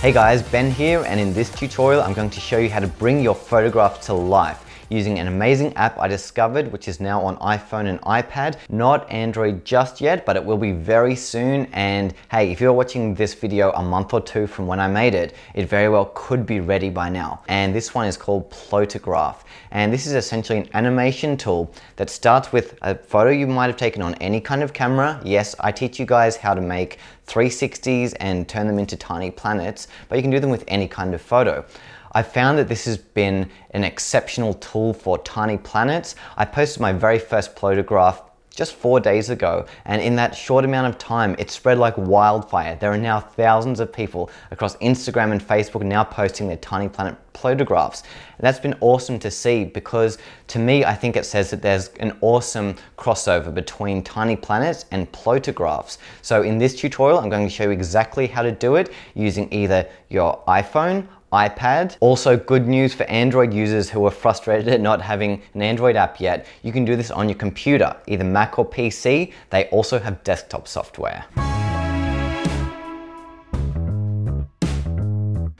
Hey guys, Ben here, and in this tutorial I'm going to show you how to bring your photograph to life using an amazing app I discovered, which is now on iPhone and iPad, not Android just yet, but it will be very soon. And hey, if you're watching this video a month or two from when I made it, it very well could be ready by now. And this one is called Plotagraph. And this is essentially an animation tool that starts with a photo you might have taken on any kind of camera. Yes, I teach you guys how to make 360s and turn them into tiny planets, but you can do them with any kind of photo. I found that this has been an exceptional tool for tiny planets. I posted my very first Plotagraph just 4 days ago, and in that short amount of time it spread like wildfire. There are now thousands of people across Instagram and Facebook now posting their tiny planet photographs. And that's been awesome to see, because to me, I think it says that there's an awesome crossover between tiny planets and plotagraphs. So in this tutorial, I'm going to show you exactly how to do it using either your iPhone, iPad. Also, good news for Android users who are frustrated at not having an Android app yet, you can do this on your computer, either Mac or PC. They also have desktop software.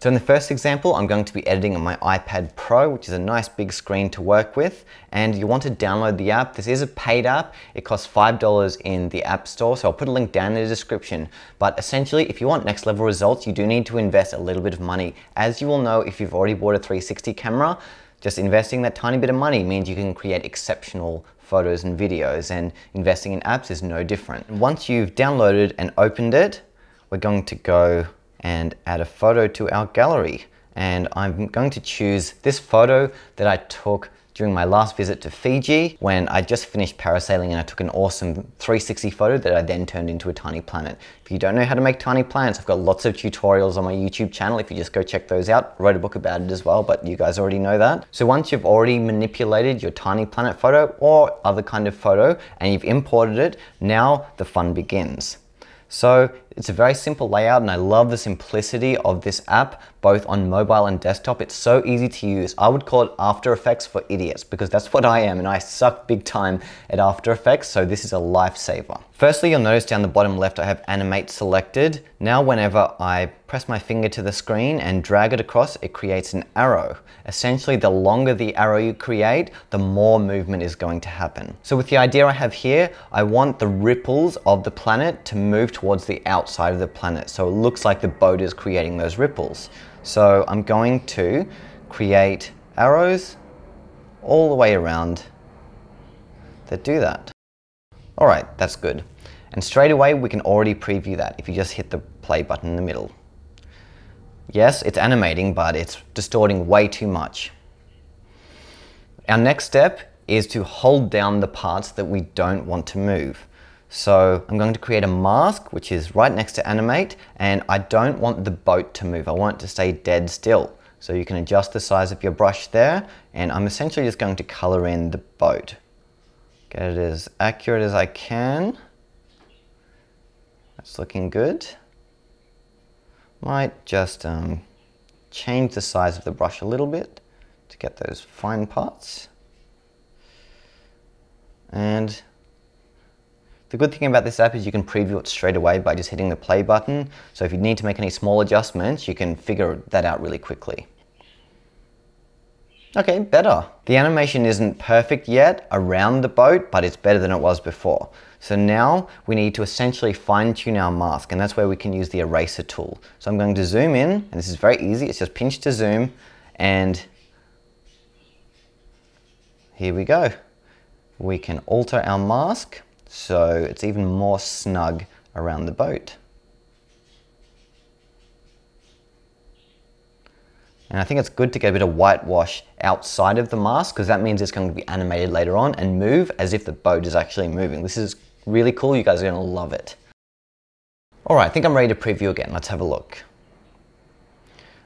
So in the first example, I'm going to be editing on my iPad Pro, which is a nice big screen to work with, and you want to download the app. This is a paid app. It costs $5 in the App Store, so I'll put a link down in the description. But essentially, if you want next level results, you do need to invest a little bit of money. As you will know, if you've already bought a 360 camera, just investing that tiny bit of money means you can create exceptional photos and videos, and investing in apps is no different. Once you've downloaded and opened it, we're going to go and add a photo to our gallery. And I'm going to choose this photo that I took during my last visit to Fiji, when I just finished parasailing and I took an awesome 360 photo that I then turned into a tiny planet. If you don't know how to make tiny planets, I've got lots of tutorials on my YouTube channel. If you just go check those out, I wrote a book about it as well, but you guys already know that. So once you've already manipulated your tiny planet photo or other kind of photo and you've imported it, now the fun begins. So it's a very simple layout, and I love the simplicity of this app, both on mobile and desktop. It's so easy to use. I would call it After Effects for idiots, because that's what I am, and I suck big time at After Effects, so this is a lifesaver. Firstly, you'll notice down the bottom left, I have Animate selected. Now, whenever I press my finger to the screen and drag it across, it creates an arrow. Essentially, the longer the arrow you create, the more movement is going to happen. So with the idea I have here, I want the ripples of the planet to move towards the outside of the planet, so it looks like the boat is creating those ripples. So I'm going to create arrows all the way around that do that. All right, that's good. And straight away, we can already preview that if you just hit the play button in the middle. Yes, it's animating, but it's distorting way too much. Our next step is to hold down the parts that we don't want to move. So I'm going to create a mask, which is right next to animate, and I don't want the boat to move. I want it to stay dead still. So you can adjust the size of your brush there, and I'm essentially just going to color in the boat. Get it as accurate as I can. That's looking good. Might just change the size of the brush a little bit to get those fine parts. And the good thing about this app is you can preview it straight away by just hitting the play button. So if you need to make any small adjustments, you can figure that out really quickly. Okay, better. The animation isn't perfect yet around the boat, but it's better than it was before. So now we need to essentially fine-tune our mask, and that's where we can use the eraser tool. So I'm going to zoom in, and this is very easy. It's just pinch to zoom, and here we go. We can alter our mask so it's even more snug around the boat. And I think it's good to get a bit of whitewash outside of the mask, because that means it's going to be animated later on and move as if the boat is actually moving. This is really cool. You guys are going to love it. All right, I think I'm ready to preview again. Let's have a look.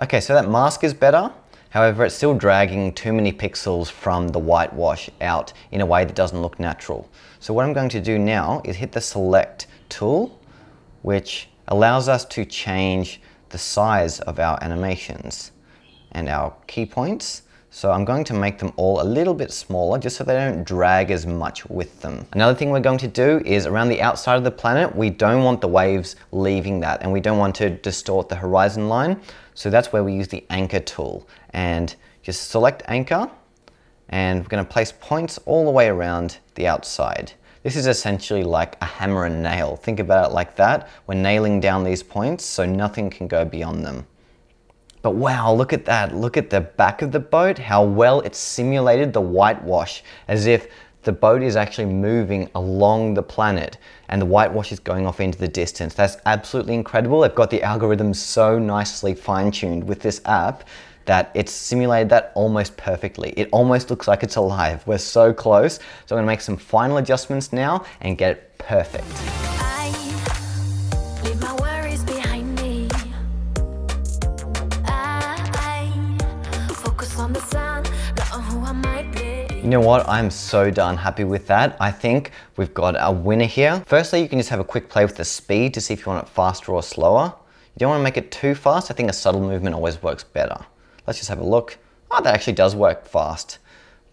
Okay, so that mask is better. However, it's still dragging too many pixels from the whitewash out in a way that doesn't look natural. So what I'm going to do now is hit the select tool, which allows us to change the size of our animations and our key points. So I'm going to make them all a little bit smaller just so they don't drag as much with them. Another thing we're going to do is around the outside of the planet, we don't want the waves leaving that and we don't want to distort the horizon line. So that's where we use the anchor tool and just select anchor and we're going to place points all the way around the outside. This is essentially like a hammer and nail. Think about it like that. We're nailing down these points so nothing can go beyond them. But wow, look at that. Look at the back of the boat, how well it's simulated the whitewash, as if the boat is actually moving along the planet and the whitewash is going off into the distance. That's absolutely incredible. They've got the algorithm so nicely fine-tuned with this app that it's simulated that almost perfectly. It almost looks like it's alive. We're so close. So I'm gonna make some final adjustments now and get it perfect. You know what? I'm so darn happy with that. I think we've got a winner here. Firstly, you can just have a quick play with the speed to see if you want it faster or slower. You don't want to make it too fast. I think a subtle movement always works better. Let's just have a look. Oh, that actually does work fast.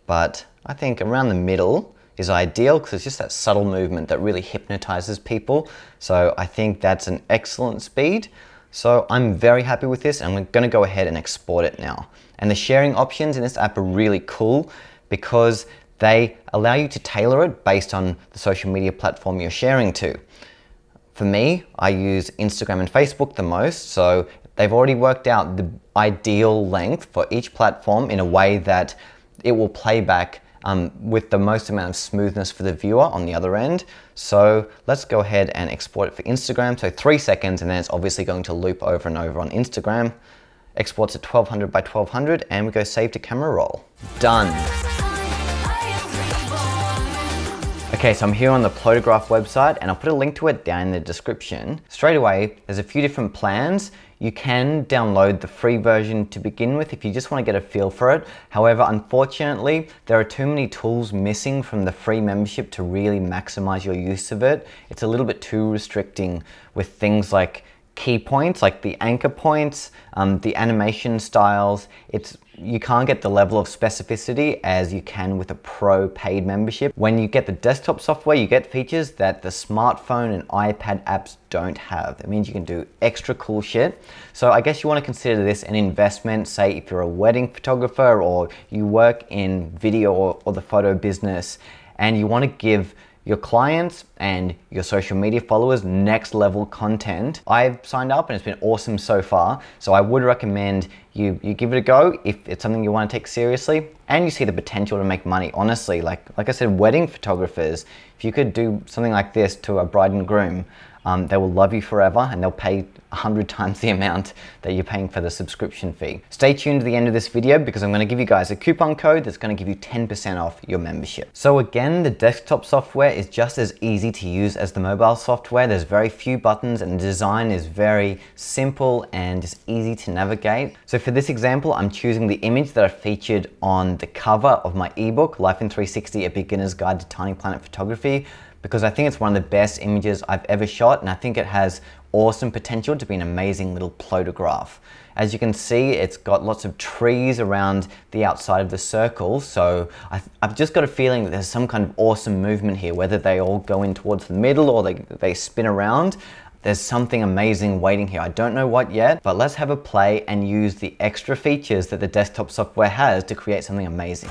But I think around the middle is ideal because it's just that subtle movement that really hypnotizes people. So I think that's an excellent speed. So I'm very happy with this and we're going to go ahead and export it now. And the sharing options in this app are really cool, because they allow you to tailor it based on the social media platform you're sharing to. For me, I use Instagram and Facebook the most, so they've already worked out the ideal length for each platform in a way that it will play back with the most amount of smoothness for the viewer on the other end. So let's go ahead and export it for Instagram. So 3 seconds, and then it's obviously going to loop over and over on Instagram. Exports at 1200 by 1200 and we go save to camera roll. Done. Okay, so I'm here on the Plotagraph website and I'll put a link to it down in the description. Straight away, there's a few different plans. You can download the free version to begin with if you just want to get a feel for it. However, unfortunately, there are too many tools missing from the free membership to really maximize your use of it. It's a little bit too restricting with things like key points, like the anchor points, the animation styles. You can't get the level of specificity as you can with a pro paid membership. When you get the desktop software, you get features that the smartphone and iPad apps don't have. That means you can do extra cool shit. So I guess you want to consider this an investment, say if you're a wedding photographer or you work in video or the photo business and you want to give your clients and your social media followers next level content. I've signed up and it's been awesome so far. So I would recommend you give it a go if it's something you want to take seriously and you see the potential to make money. Honestly, like I said, wedding photographers, if you could do something like this to a bride and groom, they will love you forever and they'll pay 100 times the amount that you're paying for the subscription fee. Stay tuned to the end of this video because I'm going to give you guys a coupon code that's going to give you 10% off your membership. So again, the desktop software is just as easy to use as the mobile software. There's very few buttons and the design is very simple and just easy to navigate. So for this example, I'm choosing the image that I featured on the cover of my ebook, LIFEIN360, A Beginner's Guide to Tiny Planet Photography, because I think it's one of the best images I've ever shot and I think it has awesome potential to be an amazing little plotograph. As you can see, it's got lots of trees around the outside of the circle, so I've just got a feeling that there's some kind of awesome movement here, whether they all go in towards the middle or they spin around. There's something amazing waiting here. I don't know what yet, but let's have a play and use the extra features that the desktop software has to create something amazing.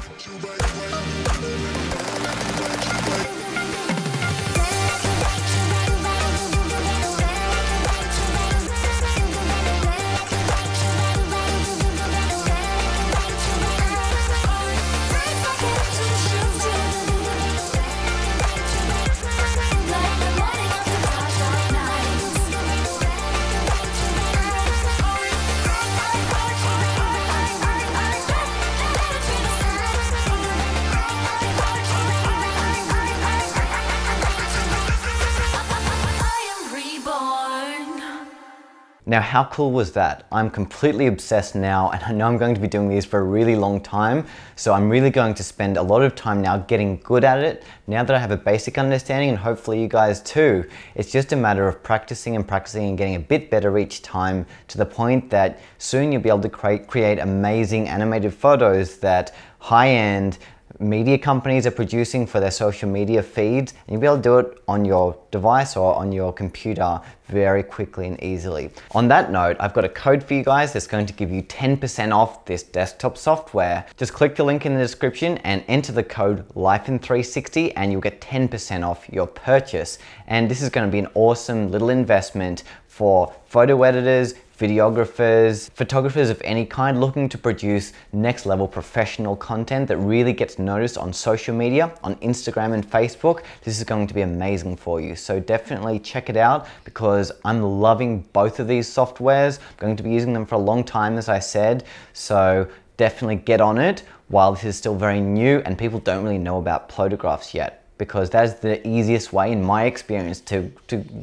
Now, how cool was that? I'm completely obsessed now, and I know I'm going to be doing these for a really long time, so I'm really going to spend a lot of time now getting good at it, now that I have a basic understanding, and hopefully you guys too. It's just a matter of practicing and practicing and getting a bit better each time, to the point that soon you'll be able to create amazing animated photos that high-end media companies are producing for their social media feeds, and you'll be able to do it on your device or on your computer very quickly and easily. On that note, I've got a code for you guys that's going to give you 10% off this desktop software. Just click the link in the description and enter the code LIFEIN360 and you'll get 10% off your purchase. And this is going to be an awesome little investment for photo editors, videographers, photographers of any kind looking to produce next level professional content that really gets noticed on social media, on Instagram and Facebook. This is going to be amazing for you. So definitely check it out, because I'm loving both of these softwares. I'm going to be using them for a long time, as I said. So definitely get on it while this is still very new and people don't really know about Plotagraphs yet, because that's the easiest way, in my experience, to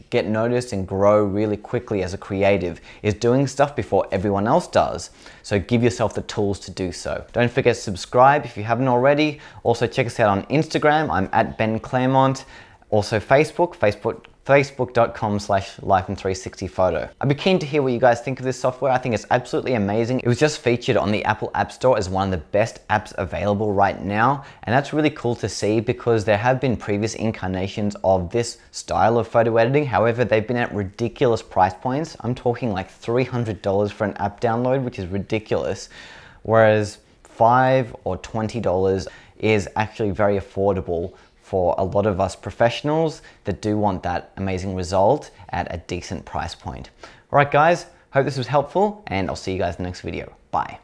get noticed and grow really quickly as a creative, is doing stuff before everyone else does. So give yourself the tools to do so. Don't forget to subscribe if you haven't already. Also check us out on Instagram. I'm at Ben Claremont. Also Facebook.com/LIFEIN360photo. I'd be keen to hear what you guys think of this software. I think it's absolutely amazing. It was just featured on the Apple App Store as one of the best apps available right now. And that's really cool to see, because there have been previous incarnations of this style of photo editing. However, they've been at ridiculous price points. I'm talking like $300 for an app download, which is ridiculous. Whereas $5 or $20 is actually very affordable for a lot of us professionals that do want that amazing result at a decent price point. All right, guys, hope this was helpful, and I'll see you guys in the next video. Bye.